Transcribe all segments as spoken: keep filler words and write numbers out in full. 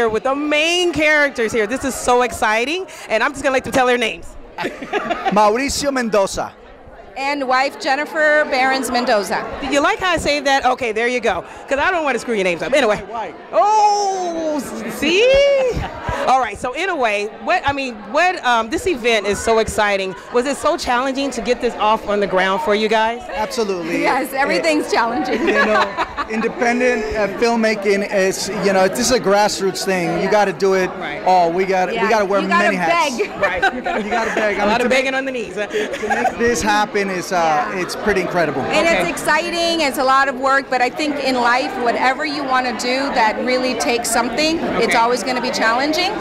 here with the main characters here. This is so exciting, and I'm just gonna like to tell their names. Mauricio Mendoza. And wife Jennifer Behrens Mendoza. Did you like how I say that? Okay, there you go. Because I don't want to screw your names up. Anyway. Oh, see? All right. So anyway, what I mean, what um, this event is so exciting. Was it so challenging to get this off on the ground for you guys? Absolutely. Yes, everything's it, challenging. You know, independent uh, filmmaking is, you know, this is a grassroots thing. Yeah. You got to do it. Right. Oh, we got yeah. we got to wear gotta many hats. Beg. Right. You got to beg. I mean, a lot of begging make, on the knees. To make this happen. Is, uh, yeah. It's pretty incredible. And okay. It's exciting, it's a lot of work, but I think in life, whatever you want to do that really takes something, okay. It's always going to be challenging,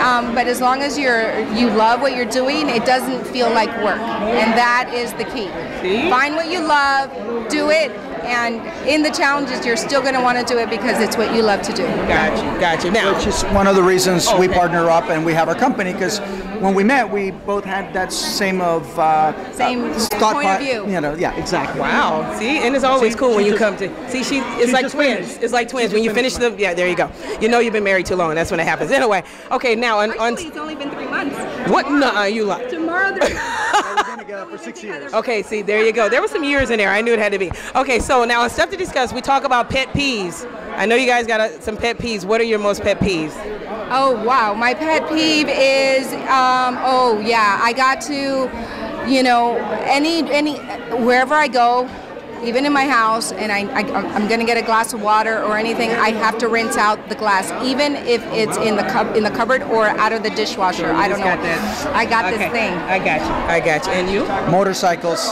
um, but as long as you're, you love what you're doing, it doesn't feel like work, and that is the key. See? Find what you love, do it, and in the challenges, you're still going to want to do it because it's what you love to do. Got you, got you. Now, which is one of the reasons okay. we partner up and we have our company, because when we met, we both had that same of uh, same uh, point of view. You know, yeah, exactly. Wow. See, and it's always see, cool when you just, come to see. She, it's she like twins. Finished. It's like twins. She when you finish them, yeah, there you go. You know, you've been married too long. That's when it happens. Anyway, okay. Now, on, on actually, it's only been three months. What? Nuh-uh, you lie. Tomorrow. For six years. Okay, see, there you go. There were some years in there. I knew it had to be. Okay, so now on Stuff to Discuss, we talk about pet peeves. I know you guys got a, some pet peeves. What are your most pet peeves? Oh, wow. My pet peeve is, um, oh, yeah, I got to, you know, any, any, wherever I go, even in my house, and I, I, I'm going to get a glass of water or anything, I have to rinse out the glass, even if it's in the cup, in the cupboard or out of the dishwasher. So I don't know. Got this. I got okay. this thing. I got you. I got you. And you? Motorcycles.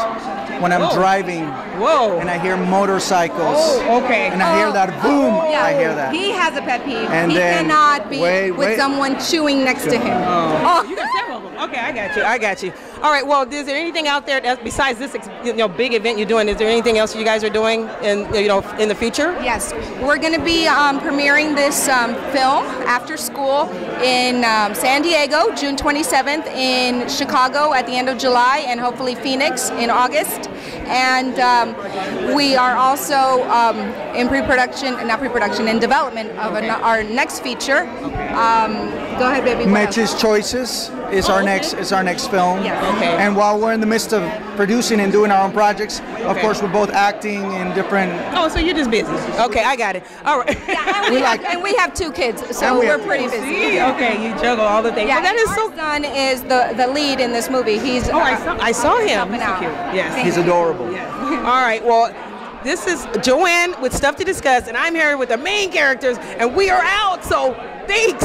When I'm Whoa. driving, Whoa. and I hear motorcycles, oh, okay. and I oh. hear that boom, oh, yeah. I hear that. He has a pet peeve. And he then, cannot be wait, with wait. someone chewing next sure. to him. Oh, oh. You got several of them. Okay, I got you. I got you. All right. Well, is there anything out there that, besides this, you know, big event you're doing? Is there anything else you guys are doing in, you know, in the future? Yes, we're going to be um, premiering this um, film After School in um, San Diego, June twenty-seventh, in Chicago at the end of July, and hopefully Phoenix in August. And um, we are also um, in pre-production, not pre-production, in development of okay. an, our next feature. Um, go ahead, baby. Matches Choices is oh, our okay. next is our next film. Yes. Okay. And while we're in the midst of producing and doing our own projects, okay. of course we're both acting in different. Oh, so you're just busy. Okay, I got it. All right. Yeah, and we, we have, like, and we have two kids, so we we're pretty busy. See? Okay, you juggle all the things. Yeah, well, that is our so. son is the the lead in this movie. He's. Oh, uh, I saw, I saw him. He's so cute. Yes. He's adorable. Yes. All right. Well, this is Joanne with Stuff to Discuss, and I'm here with the main characters, and we are out. So. Thanks.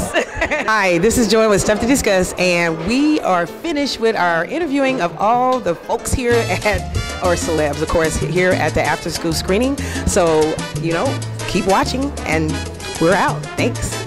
Hi, this is Joanne with Stuff to Discuss, and we are finished with our interviewing of all the folks here at, or celebs, of course, here at the After School screening. So, you know, keep watching, and we're out. Thanks.